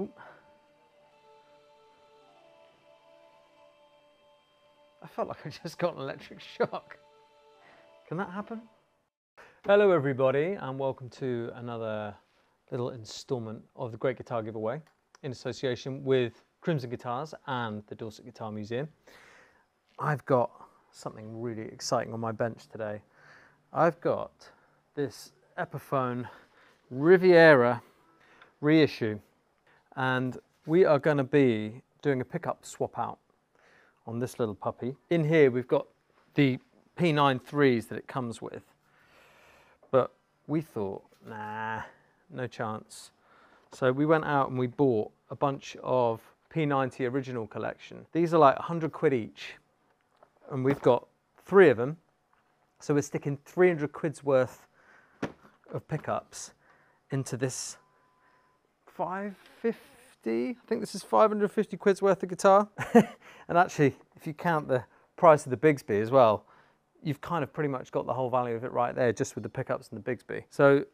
Ooh. I felt like I just got an electric shock. Can that happen? Hello everybody, and welcome to another little installment of the Great Guitar Giveaway in association with Crimson Guitars and the Dorset Guitar Museum. I've got something really exciting on my bench today. I've got this Epiphone Riviera reissue, and we are going to be doing a pickup swap out on this little puppy. In here we've got the P93s that it comes with, but we thought, nah, no chance. So we went out and we bought a bunch of P90 original collection. These are like 100 quid each, and we've got three of them, so we're sticking 300 quid's worth of pickups into this 550, I think this is 550 quid's worth of guitar. And actually, if you count the price of the Bigsby as well, you've kind of pretty much got the whole value of it right there, just with the pickups and the Bigsby. So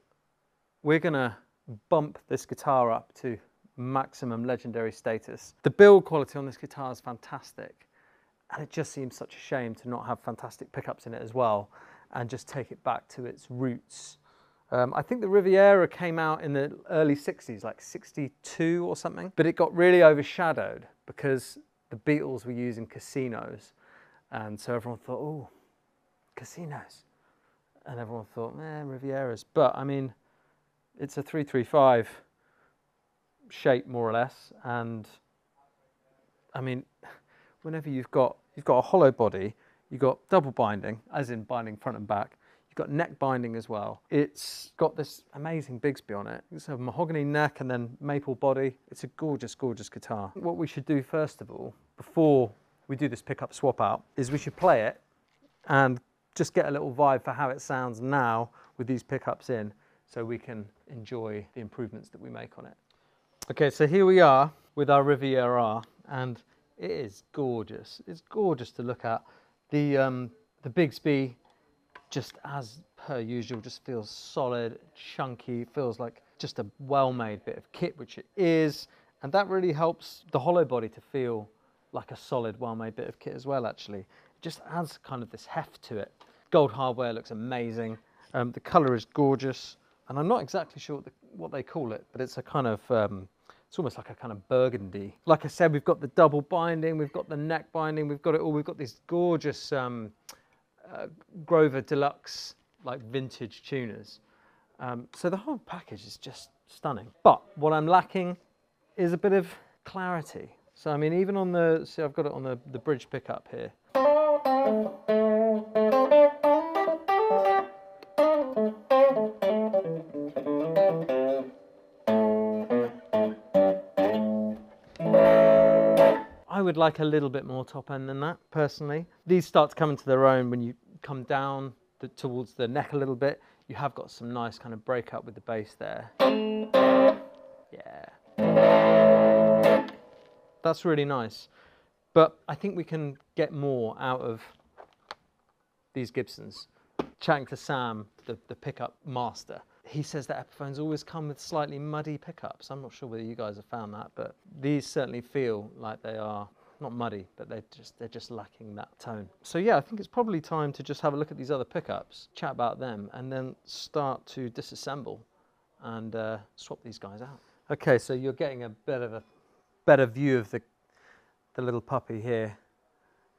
we're gonna bump this guitar up to maximum legendary status. The build quality on this guitar is fantastic, and it just seems such a shame to not have fantastic pickups in it as well, and just take it back to its roots. I think the Riviera came out in the early 60s, like 62 or something, but it got really overshadowed because the Beatles were using Casinos. And so everyone thought, oh, Casinos. And everyone thought, eh, Rivieras. But I mean, it's a 335 shape, more or less. And I mean, whenever you've got a hollow body, you've got double binding, as in binding front and back, got neck binding as well. It's got this amazing Bigsby on it. It's a mahogany neck and then maple body. It's a gorgeous, gorgeous guitar. What we should do first of all, before we do this pickup swap out, is we should play it and just get a little vibe for how it sounds now with these pickups in, so we can enjoy the improvements that we make on it. Okay, so here we are with our Riviera, and it is gorgeous. It's gorgeous to look at. The Bigsby, just as per usual, just feels solid, chunky, feels like just a well-made bit of kit, which it is. And that really helps the hollow body to feel like a solid, well-made bit of kit as well, actually. It just adds kind of this heft to it. Gold hardware looks amazing. The color is gorgeous. And I'm not exactly sure what they call it, but it's a kind of, it's almost like a kind of burgundy. Like I said, we've got the double binding, we've got the neck binding, we've got it all. We've got these gorgeous, Grover Deluxe, like vintage tuners. So the whole package is just stunning. But what I'm lacking is a bit of clarity. So I mean, even on the, see, I've got it on the bridge pickup here. I would like a little bit more top end than that, personally. These start to come into their own when you come down towards the neck a little bit. You have got some nice kind of break up with the bass there. Yeah. That's really nice. But I think we can get more out of these Gibsons. Chatting to Sam, the pickup master, he says that Epiphones always come with slightly muddy pickups. I'm not sure whether you guys have found that, but these certainly feel like they are not muddy, but they're just lacking that tone. So yeah, I think it's probably time to just have a look at these other pickups, chat about them, and then start to disassemble and swap these guys out. Okay, so you're getting a bit of a better view of the little puppy here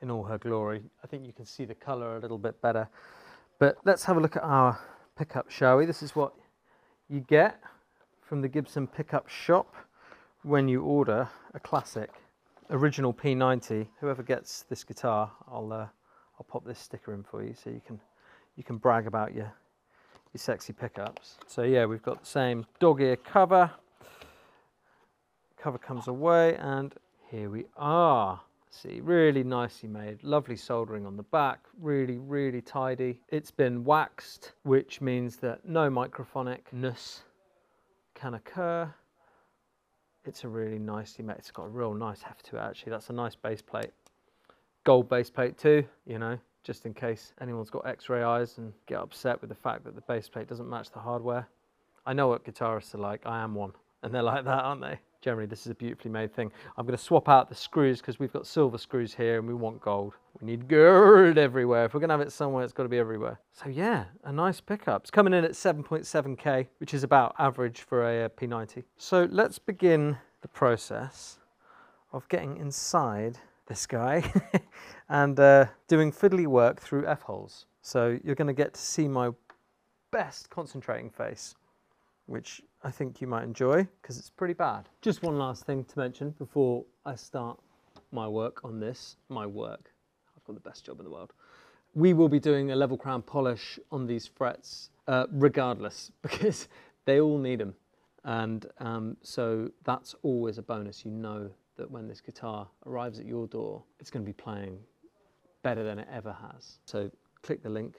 in all her glory. I think you can see the color a little bit better, but let's have a look at our pickup, shall we? This is what you get from the Gibson pickup shop when you order a classic original P90. Whoever gets this guitar, I'll pop this sticker in for you, so you can brag about your sexy pickups. So yeah, we've got the same dog ear cover. Cover comes away, and here we are. See, really nicely made, lovely soldering on the back, really, really tidy. It's been waxed, which means that no microphonicness can occur. It's a really nicely made, it's got a real nice heft to it actually. That's a nice base plate, gold base plate too, you know, just in case anyone's got x-ray eyes and get upset with the fact that the base plate doesn't match the hardware. I know what guitarists are like, I am one, and they're like that, aren't they? Generally, this is a beautifully made thing. I'm going to swap out the screws because we've got silver screws here and we want gold. We need gold everywhere. If we're going to have it somewhere, it's got to be everywhere. So yeah, a nice pickup. It's coming in at 7.7K, which is about average for a P90. So let's begin the process of getting inside this guy and doing fiddly work through F-holes. So you're going to get to see my best concentrating face, which I think you might enjoy because it's pretty bad. Just one last thing to mention before I start my work on this, I've got the best job in the world. We will be doing a level crown polish on these frets regardless, because they all need them. And so that's always a bonus. You know that when this guitar arrives at your door, it's going to be playing better than it ever has. So click the link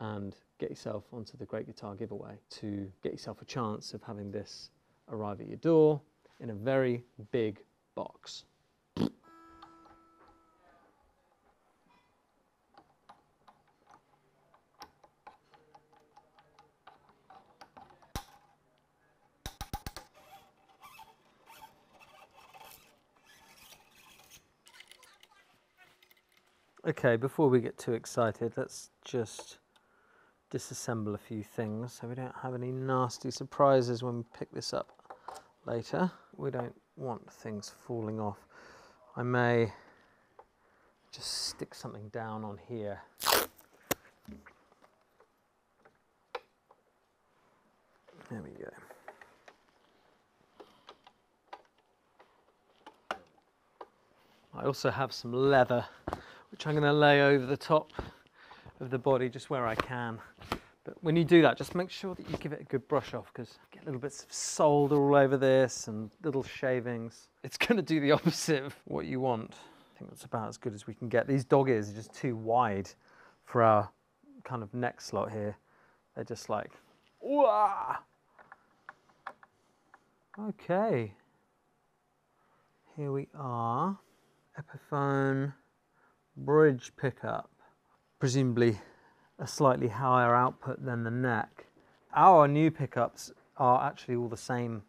and get yourself onto the Great Guitar Giveaway to get yourself a chance of having this arrive at your door in a very big box. Okay, before we get too excited, let's just disassemble a few things so we don't have any nasty surprises when we pick this up later. We don't want things falling off. I may just stick something down on here. There we go. I also have some leather, which I'm going to lay over the top of the body just where I can. But when you do that, just make sure that you give it a good brush off, because you get little bits of solder all over this and little shavings. It's going to do the opposite of what you want. I think that's about as good as we can get. These dog ears are just too wide for our kind of neck slot here. They're just like, wah! Okay. Here we are. Epiphone bridge pickup, presumably a slightly higher output than the neck. Our new pickups are actually all the same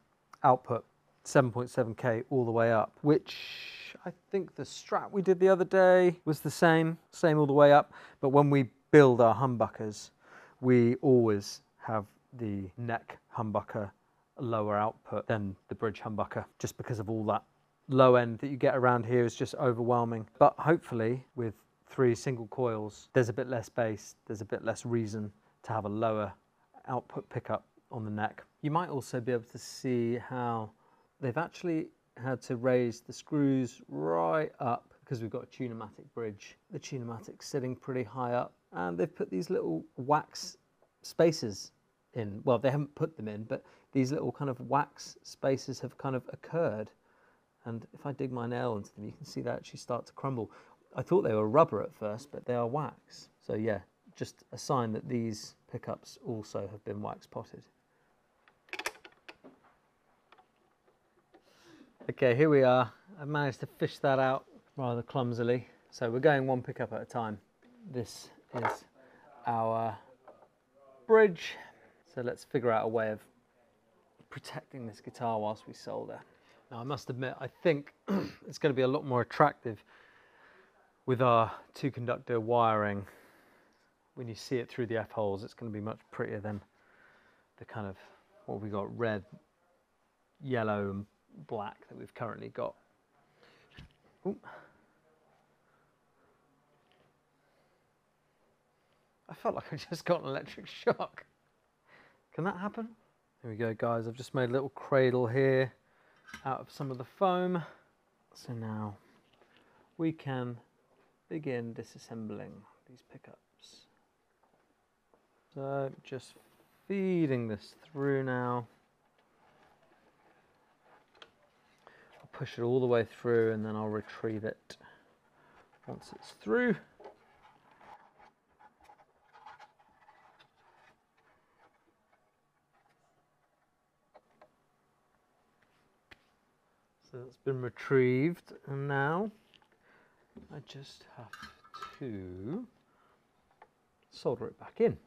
output, 7.7K all the way up, which I think the Strat we did the other day was the same all the way up. But when we build our humbuckers, we always have the neck humbucker lower output than the bridge humbucker, just because of all that low end that you get around here is just overwhelming. But hopefully with 3 single coils, there's a bit less bass, there's a bit less reason to have a lower output pickup on the neck. You might also be able to see how they've actually had to raise the screws right up because we've got a Tunamatic bridge. The Tunamatic's sitting pretty high up, and they've put these little wax spaces in. Well, they haven't put them in, but these little kind of wax spaces have kind of occurred. And if I dig my nail into them, you can see they actually start to crumble. I thought they were rubber at first, but they are wax. So yeah, just a sign that these pickups also have been wax potted. Okay, here we are. I managed to fish that out rather clumsily. So we're going one pickup at a time. This is our bridge. So let's figure out a way of protecting this guitar whilst we solder. Now, I must admit, I think it's going to be a lot more attractive with our 2-conductor wiring. When you see it through the F-holes, it's going to be much prettier than the kind of, what we got, red, yellow and black that we've currently got. Ooh. I felt like I just got an electric shock. Can that happen? There we go, guys. I've just made a little cradle here out of some of the foam. So now we can begin disassembling these pickups. So just feeding this through now. I'll push it all the way through and then I'll retrieve it once it's through. So that's been retrieved, and now I just have to solder it back in.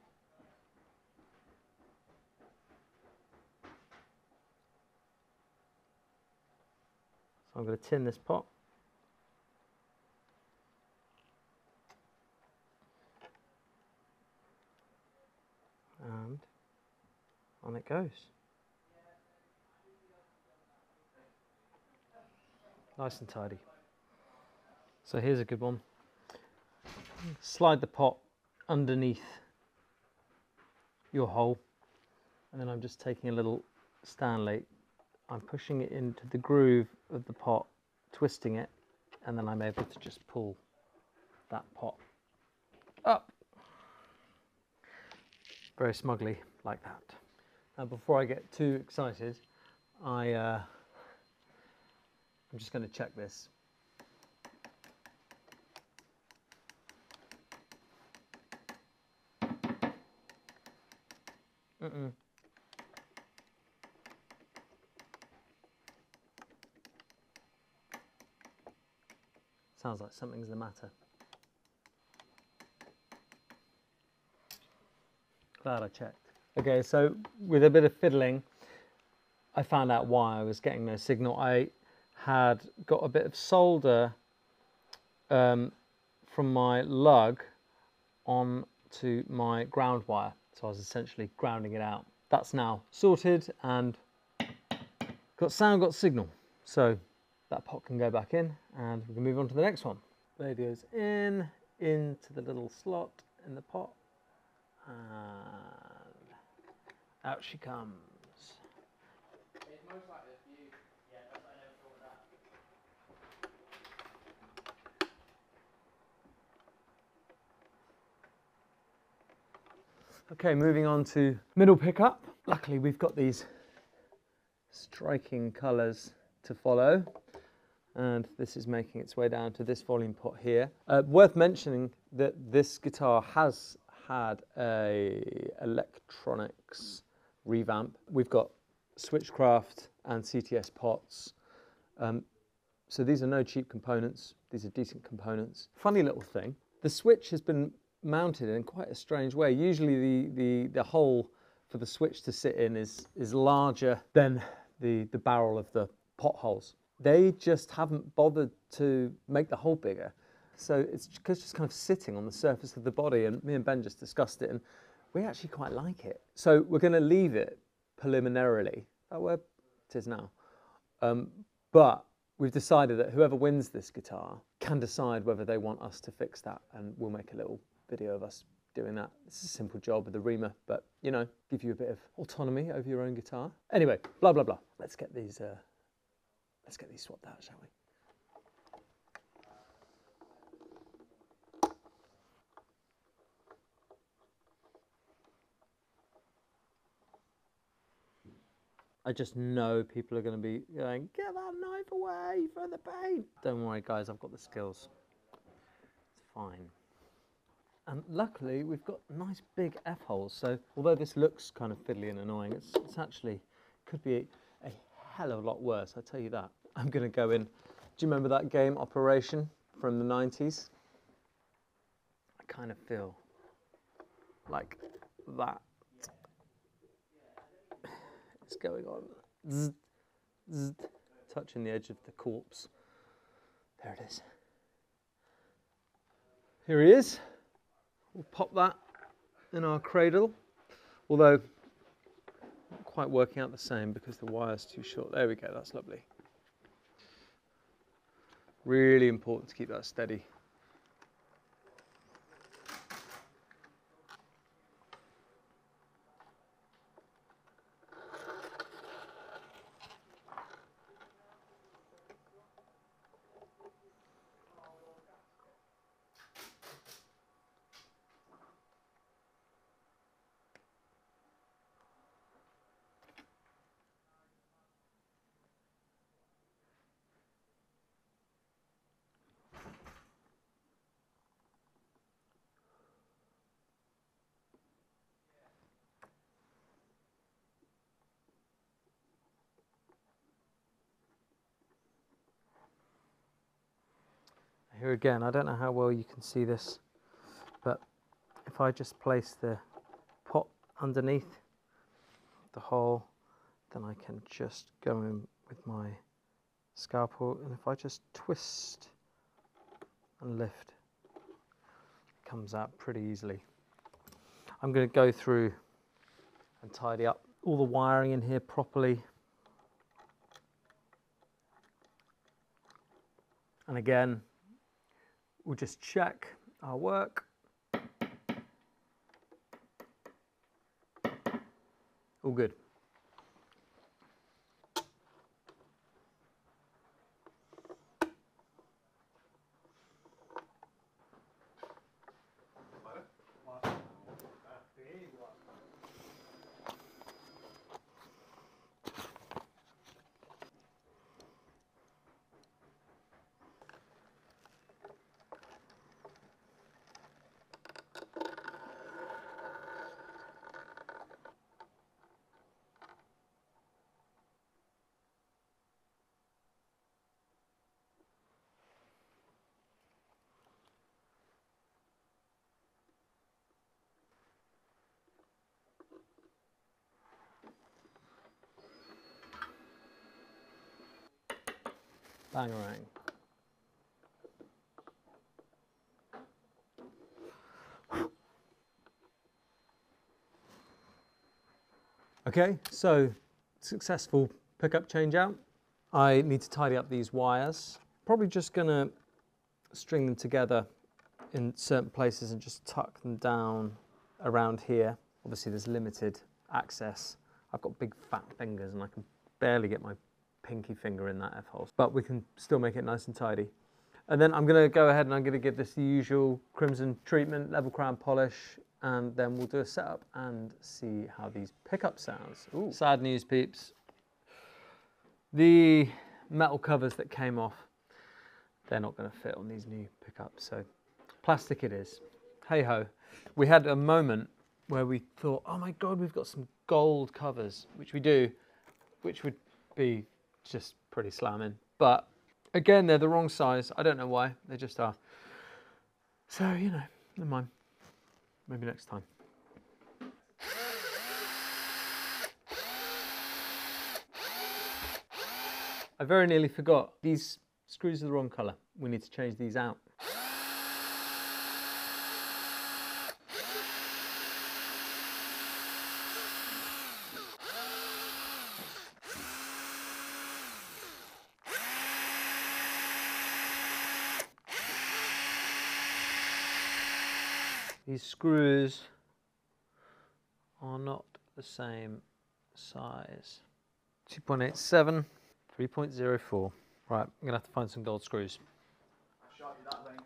I'm going to tin this pot. And on it goes. Nice and tidy. So here's a good one. Slide the pot underneath your hole, and then I'm just taking a little Stanley, I'm pushing it into the groove of the pot, twisting it, and then I'm able to just pull that pot up very smugly like that. Now before I get too excited, I'm just going to check this. Sounds like something's the matter. Glad I checked. Okay, so with a bit of fiddling, I found out why I was getting no signal. I had got a bit of solder from my lug on to my ground wire. So I was essentially grounding it out. That's now sorted and got sound, got signal. So that pot can go back in and we can move on to the next one. There it goes in, into the little slot in the pot. And out she comes. Okay, moving on to middle pickup. Luckily, we've got these striking colours to follow, and this is making its way down to this volume pot here. Worth mentioning that this guitar has had a electronics revamp. We've got Switchcraft and CTS pots, so these are no cheap components. These are decent components. Funny little thing, the switch has been mounted in quite a strange way. Usually the hole for the switch to sit in is larger than the barrel of the pot holes. They just haven't bothered to make the hole bigger. So it's just kind of sitting on the surface of the body, and me and Ben just discussed it and we actually quite like it. So we're going to leave it preliminarily, that word it is now, but we've decided that whoever wins this guitar can decide whether they want us to fix that, and we'll make a little video of us doing that. It's a simple job with the reamer, but you know, give you a bit of autonomy over your own guitar. Anyway, blah blah blah. Let's get these swapped out, shall we? I just know people are going to be going, get that knife away from the paint. Don't worry guys, I've got the skills. It's fine. And luckily, we've got nice big F-holes, so although this looks kind of fiddly and annoying, it's actually could be a hell of a lot worse, I tell you that. I'm going to go in. Do you remember that game Operation from the 90s? I kind of feel like that is going on. Zzz, zzz, touching the edge of the corpse. There it is. Here he is. We'll pop that in our cradle, although not quite working out the same because the wire's too short. There we go, that's lovely. Really important to keep that steady. Here again, I don't know how well you can see this, but if I just place the pot underneath the hole, then I can just go in with my scalpel, and if I just twist and lift, it comes out pretty easily. I'm going to go through and tidy up all the wiring in here properly. And again, we'll just check our work. All good. Bangarang. Okay, so successful pickup change out. I need to tidy up these wires. Probably just gonna string them together in certain places and just tuck them down around here. Obviously there's limited access. I've got big fat fingers and I can barely get my pinky finger in that F-hole, but we can still make it nice and tidy. And then I'm going to go ahead and I'm going to give this the usual crimson treatment, level crown polish, and then we'll do a setup and see how these pickup sounds. Ooh. Sad news, peeps. The metal covers that came off, they're not going to fit on these new pickups, so plastic it is. Hey ho. We had a moment where we thought, oh my God, we've got some gold covers, which we do, which would be just pretty slamming, but again, they're the wrong size. I don't know why, they just are. So, you know, never mind, maybe next time. I very nearly forgot, these screws are the wrong color. We need to change these out. These screws are not the same size. 2.87, 3.04. Right, I'm gonna have to find some gold screws. I'll show you that link.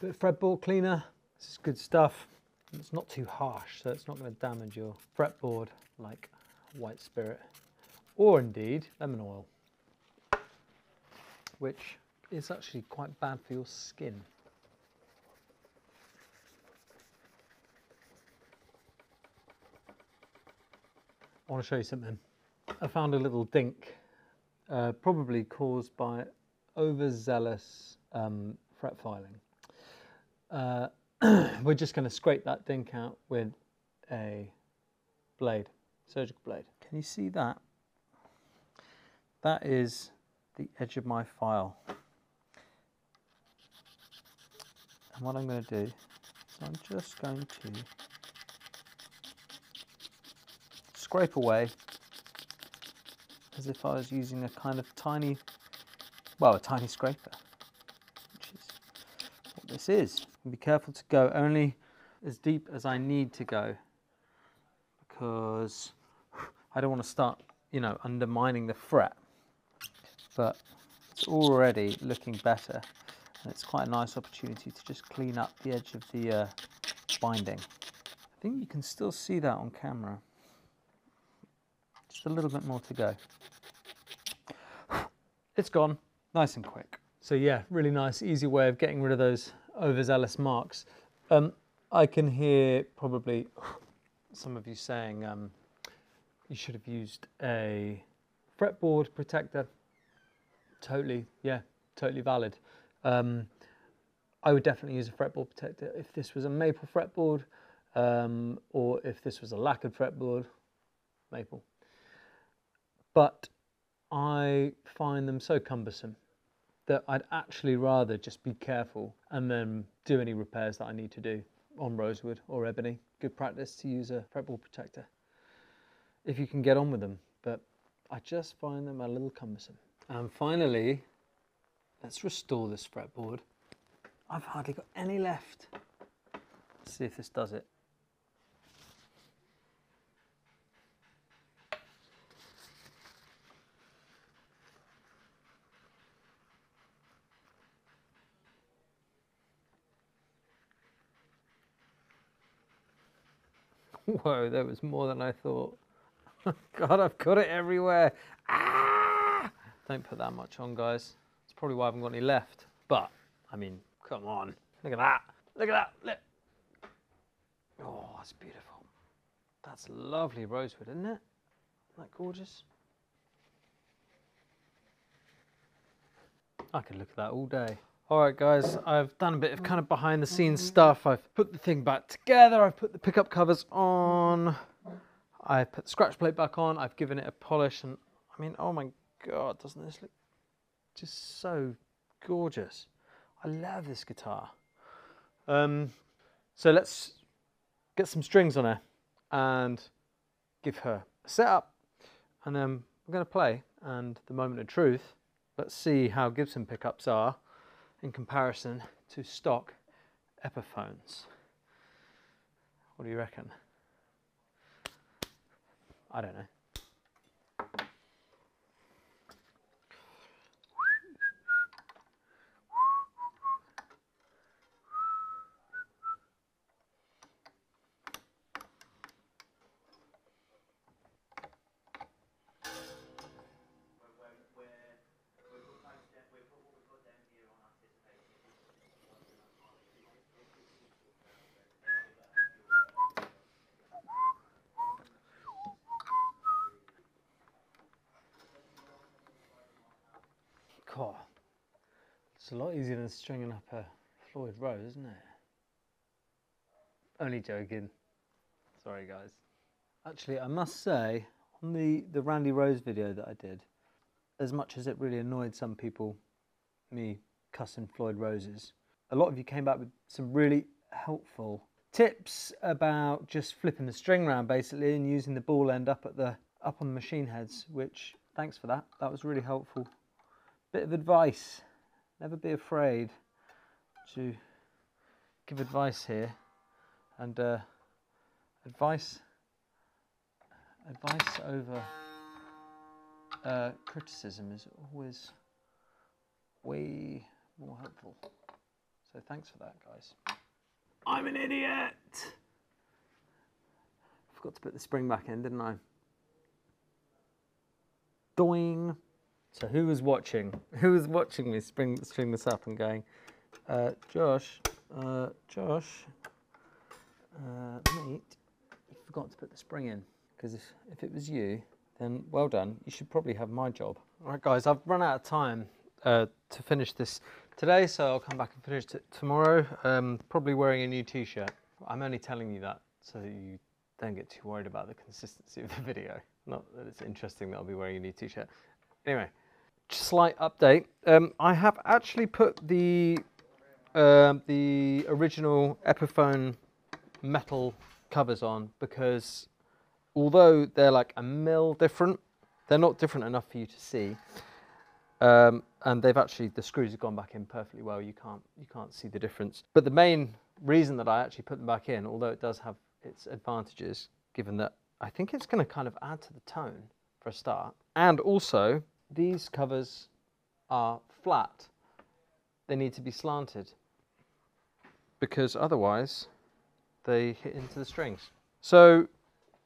Bit of fretboard cleaner. This is good stuff. It's not too harsh, so it's not going to damage your fretboard like white spirit or indeed lemon oil, which is actually quite bad for your skin. I want to show you something. I found a little dink, probably caused by overzealous fret filing. We're just going to scrape that dink out with a blade, surgical blade. Can you see that? That is the edge of my file. And what I'm going to do is I'm just going to scrape away as if I was using a kind of tiny, well, a tiny scraper, which is what this is. And be careful to go only as deep as I need to go, because I don't want to start, you know, undermining the fret. But it's already looking better, and it's quite a nice opportunity to just clean up the edge of the binding. I think you can still see that on camera. Just a little bit more to go. It's gone, nice and quick. So yeah, really nice, easy way of getting rid of those overzealous marks. I can hear probably some of you saying you should have used a fretboard protector. Totally, yeah, totally valid. I would definitely use a fretboard protector if this was a maple fretboard, or if this was a lacquered fretboard, maple. But I find them so cumbersome that I'd actually rather just be careful and then do any repairs that I need to do on rosewood or ebony. Good practice to use a fretboard protector if you can get on with them, but I just find them a little cumbersome. And finally, let's restore this fretboard. I've hardly got any left. Let's see if this does it. Whoa, that was more than I thought. God, I've got it everywhere. Ah! Don't put that much on, guys. That's probably why I haven't got any left. But, I mean, come on. Look at that. Look at that. Look. Oh, that's beautiful. That's lovely rosewood, isn't it? Isn't that gorgeous? I could look at that all day. All right, guys, I've done a bit of kind of behind the scenes stuff. I've put the thing back together. I've put the pickup covers on. I put the scratch plate back on. I've given it a polish. And I mean, oh my God, doesn't this look just so gorgeous? I love this guitar. So let's get some strings on her and give her a setup. And then we're going to play. And the moment of truth, let's see how Gibson pickups are in comparison to stock Epiphones. What do you reckon? I don't know. God, it's a lot easier than stringing up a Floyd Rose, isn't it? Only joking. Sorry, guys. Actually, I must say, on the Randy Rose video that I did, as much as it really annoyed some people, me cussing Floyd Roses, a lot of you came back with some really helpful tips about just flipping the string around, basically, and using the ball end up on the machine heads, which, thanks for that. That was really helpful. Bit of advice, never be afraid to give advice here, and advice over criticism is always way more helpful, so thanks for that, guys. I'm an idiot! Forgot to put the spring back in, didn't I? Doing. So who was watching? Who was watching me string this up and going, Josh, mate, you forgot to put the spring in. Because if it was you, then well done. You should probably have my job. All right, guys, I've run out of time to finish this today, so I'll come back and finish it tomorrow. Probably wearing a new T-shirt. I'm only telling you that so that you don't get too worried about the consistency of the video. Not that it's interesting that I'll be wearing a new T-shirt. Anyway. Slight update. I have actually put the original Epiphone metal covers on because although they're like a mil different, they're not different enough for you to see. And they've actually, the screws have gone back in perfectly well. You can't see the difference. But the main reason that I actually put them back in, although it does have its advantages, given that I think it's going to kind of add to the tone for a start. And also, these covers are flat. They need to be slanted because otherwise they hit into the strings. So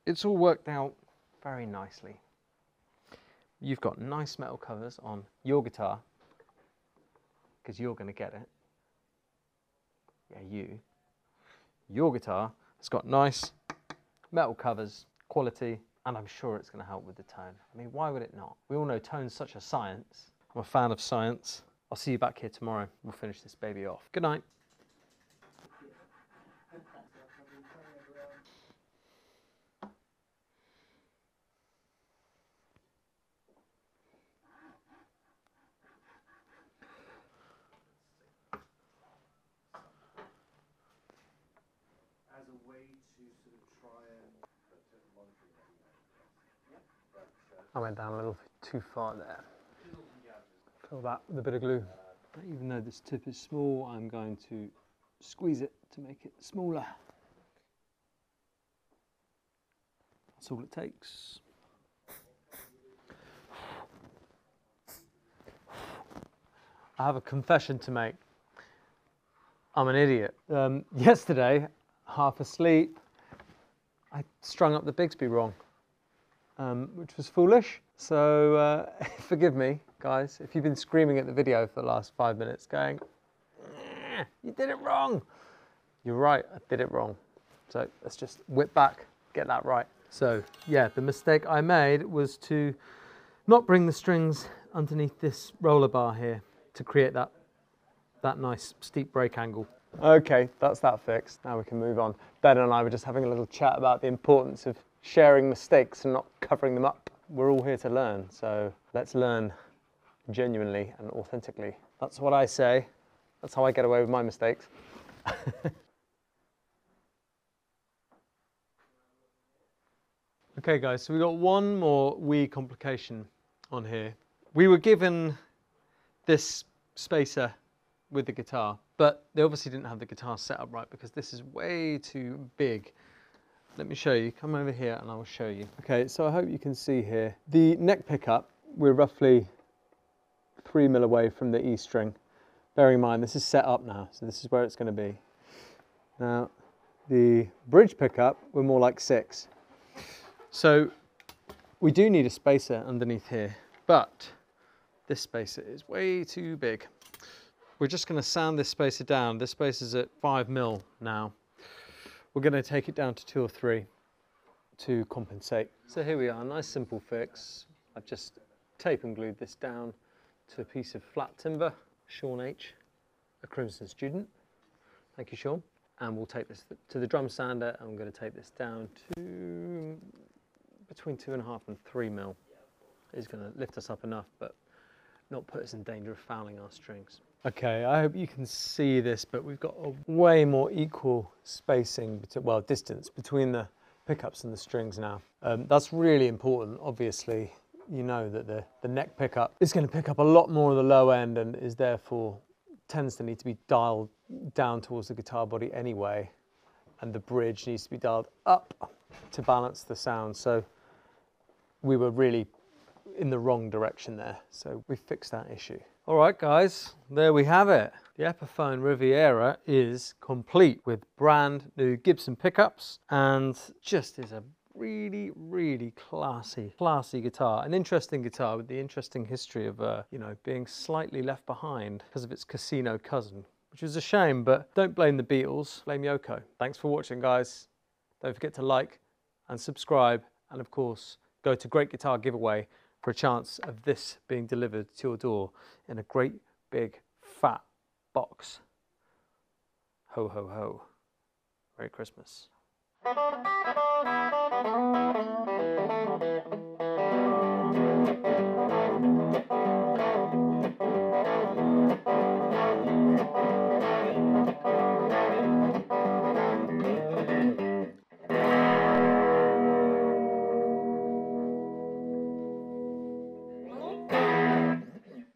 it's all worked out very nicely. You've got nice metal covers on your guitar because you're going to get it. Yeah, you. Your guitar has got nice metal covers, quality, and I'm sure it's going to help with the tone. I mean, why would it not? We all know tone's such a science. I'm a fan of science. I'll see you back here tomorrow. We'll finish this baby off. Good night. I went down a little too far there. Fill that with a bit of glue. Even though this tip is small, I'm going to squeeze it to make it smaller. That's all it takes. I have a confession to make. I'm an idiot. Yesterday, half asleep, I strung up the Bigsby wrong. Which was foolish, so forgive me, guys, if you've been screaming at the video for the last 5 minutes going, you did it wrong. You're right, I did it wrong. So let's just whip back, get that right. So yeah, the mistake I made was to not bring the strings underneath this roller bar here to create that nice steep break angle. Okay, that's that fixed. Now we can move on. Ben and I were just having a little chat about the importance of sharing mistakes and not covering them up. We're all here to learn, so let's learn genuinely and authentically. That's what I say. That's how I get away with my mistakes. Okay guys, so we got one more wee complication on here. We were given this spacer with the guitar, but they obviously didn't have the guitar set up right because this is way too big. Let me show you. Come over here and I will show you. Okay, so I hope you can see here. The neck pickup, we're roughly 3 mil away from the E string. Bearing in mind, this is set up now, so this is where it's going to be. Now, the bridge pickup, we're more like 6. So we do need a spacer underneath here, but this spacer is way too big. We're just going to sand this spacer down. This spacer's at 5 mil now. We're going to take it down to 2 or 3 to compensate. So here we are, nice simple fix. I've just tape and glued this down to a piece of flat timber. Sean H, a Crimson student. Thank you, Sean. And we'll take this to the drum sander, and I'm going to take this down to between 2.5 and 3 mil. It's going to lift us up enough, but not put us in danger of fouling our strings. Okay, I hope you can see this, but we've got a way more equal spacing, well, distance between the pickups and the strings now. That's really important. Obviously, you know that the neck pickup is going to pick up a lot more of the low end and is therefore tends to need to be dialed down towards the guitar body anyway, and the bridge needs to be dialed up to balance the sound. So we were really in the wrong direction there. So we fixed that issue. All right, guys, there we have it. The Epiphone Riviera is complete with brand new Gibson pickups and just is a really, really classy guitar. An interesting guitar with the interesting history of, you know, being slightly left behind because of its casino cousin, which is a shame, but don't blame the Beatles, blame Yoko. Thanks for watching, guys. Don't forget to like and subscribe. And of course, go to Great Guitar Giveaway for a chance of this being delivered to your door in a great big fat box. Ho ho ho. Merry Christmas.